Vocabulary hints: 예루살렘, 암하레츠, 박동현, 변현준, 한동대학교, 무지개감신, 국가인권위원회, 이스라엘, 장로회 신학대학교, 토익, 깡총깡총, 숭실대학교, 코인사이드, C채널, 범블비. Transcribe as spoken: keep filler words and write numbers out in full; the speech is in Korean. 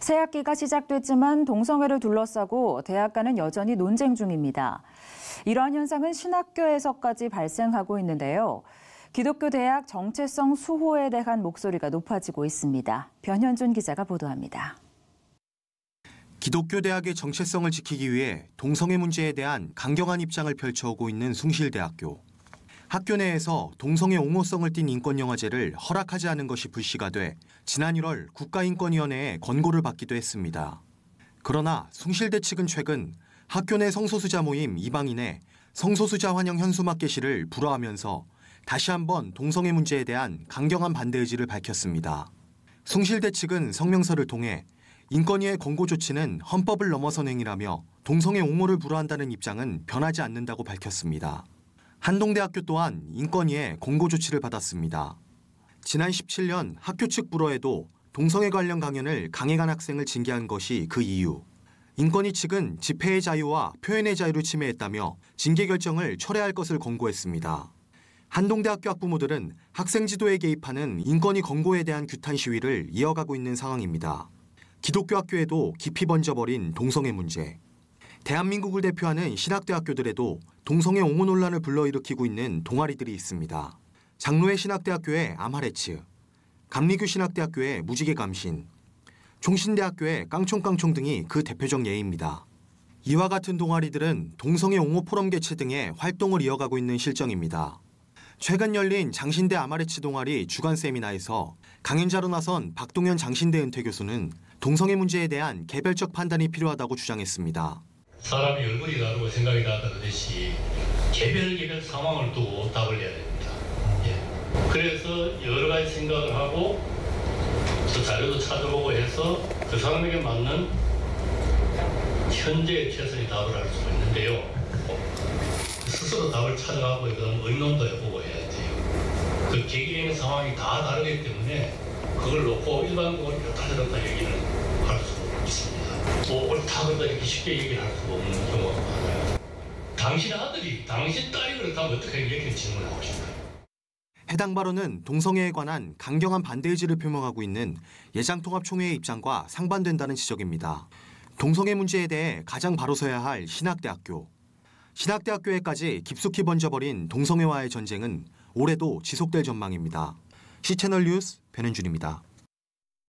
새학기가 시작됐지만 동성애를 둘러싸고 대학 간은 여전히 논쟁 중입니다. 이러한 현상은 신학교에서까지 발생하고 있는데요. 기독교 대학 정체성 수호에 대한 목소리가 높아지고 있습니다. 변현준 기자가 보도합니다. 기독교 대학의 정체성을 지키기 위해 동성애 문제에 대한 강경한 입장을 펼쳐오고 있는 숭실대학교. 학교 내에서 동성애 옹호성을 띤 인권영화제를 허락하지 않은 것이 불씨가 돼 지난 일월 국가인권위원회에 권고를 받기도 했습니다. 그러나 숭실대 측은 최근 학교 내 성소수자 모임 이방인의 성소수자 환영 현수막 게시를 불허하면서 다시 한번 동성애 문제에 대한 강경한 반대 의지를 밝혔습니다. 숭실대 측은 성명서를 통해 인권위의 권고 조치는 헌법을 넘어선 행위라며 동성애 옹호를 불허한다는 입장은 변하지 않는다고 밝혔습니다. 한동대학교 또한 인권위의 권고 조치를 받았습니다. 지난 십칠 년 학교 측 불허에도 동성애 관련 강연을 강행한 학생을 징계한 것이 그 이유. 인권위 측은 집회의 자유와 표현의 자유를 침해했다며 징계 결정을 철회할 것을 권고했습니다. 한동대학교 학부모들은 학생 지도에 개입하는 인권위 권고에 대한 규탄 시위를 이어가고 있는 상황입니다. 기독교 학교에도 깊이 번져버린 동성애 문제. 대한민국을 대표하는 신학대학교들에도 동성애 옹호 논란을 불러일으키고 있는 동아리들이 있습니다. 장로회 신학대학교의 암하레츠, 감리교 신학대학교의 무지개감신, 총신대학교의 깡총깡총 등이 그 대표적 예입니다. 이와 같은 동아리들은 동성애 옹호 포럼 개최 등의 활동을 이어가고 있는 실정입니다. 최근 열린 장신대 암하레츠 동아리 주간 세미나에서 강연자로 나선 박동현 장신대 은퇴 교수는 동성애 문제에 대한 개별적 판단이 필요하다고 주장했습니다. 사람의 얼굴이 다르고 생각이 다르다는 듯이 개별 개별 상황을 두고 답을 해야 됩니다. 예. 그래서 여러 가지 생각을 하고 그 자료도 찾아보고 해서 그 사람에게 맞는 현재의 최선의 답을 할 수가 있는데요. 스스로 답을 찾아가고 이건 의논도 해보고 해야 돼요. 그 개개인의 상황이 다 다르기 때문에 그걸 놓고 일반적으로 이렇다 저렇다 얘기를 할 수 없습니다. 뭐 옳다 그러다 이렇게 쉽게 얘기를 할 수 없는 경우가 많아요. 당신 아들이, 당신 딸이 그렇다면 어떻게 이렇게 질문을 하고 싶나요? 해당 발언은 동성애에 관한 강경한 반대 의지를 표명하고 있는 예장통합총회의 입장과 상반된다는 지적입니다. 동성애 문제에 대해 가장 바로 서야 할 신학대학교. 신학대학교에까지 깊숙이 번져버린 동성애와의 전쟁은 올해도 지속될 전망입니다. C채널 뉴스 변현준입니다.